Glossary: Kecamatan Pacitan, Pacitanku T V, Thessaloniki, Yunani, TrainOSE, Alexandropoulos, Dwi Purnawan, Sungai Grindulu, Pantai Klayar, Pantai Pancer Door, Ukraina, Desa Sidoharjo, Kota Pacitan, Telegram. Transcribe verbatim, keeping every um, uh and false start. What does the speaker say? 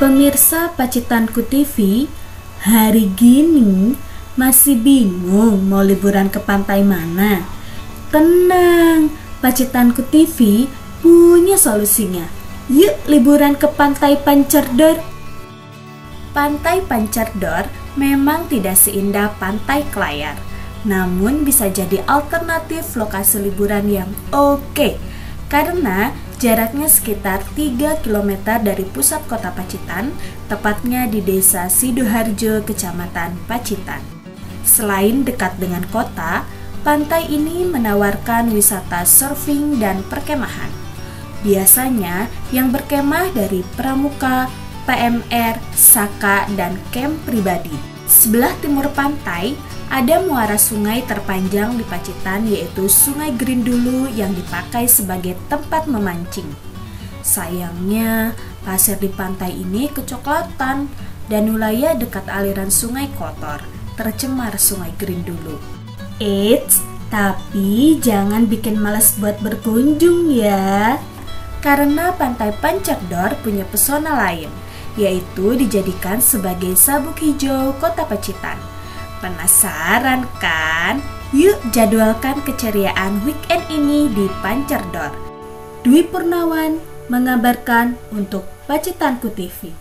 Pemirsa Pacitanku T V, hari gini masih bingung mau liburan ke pantai mana? Tenang, Pacitanku T V punya solusinya. Yuk liburan ke Pantai Pancer Door. Pantai Pancer Door memang tidak seindah Pantai Klayar, namun bisa jadi alternatif lokasi liburan yang oke karena jaraknya sekitar tiga kilometer dari pusat kota Pacitan, tepatnya di Desa Sidoharjo, Kecamatan Pacitan. Selain dekat dengan kota, pantai ini menawarkan wisata surfing dan perkemahan. Biasanya yang berkemah dari pramuka, P M R, saka, dan kamp pribadi. Sebelah timur pantai, ada muara sungai terpanjang di Pacitan, yaitu Sungai Grindulu yang dipakai sebagai tempat memancing. Sayangnya, pasir di pantai ini kecoklatan dan wilayah dekat aliran sungai kotor, tercemar Sungai Grindulu. Eits, tapi jangan bikin males buat berkunjung ya, karena Pantai Pancer Door punya pesona lain, yaitu dijadikan sebagai sabuk hijau Kota Pacitan. Penasaran kan? Yuk jadwalkan keceriaan weekend ini di Pancer Door. Dwi Purnawan mengabarkan untuk Pacitanku T V.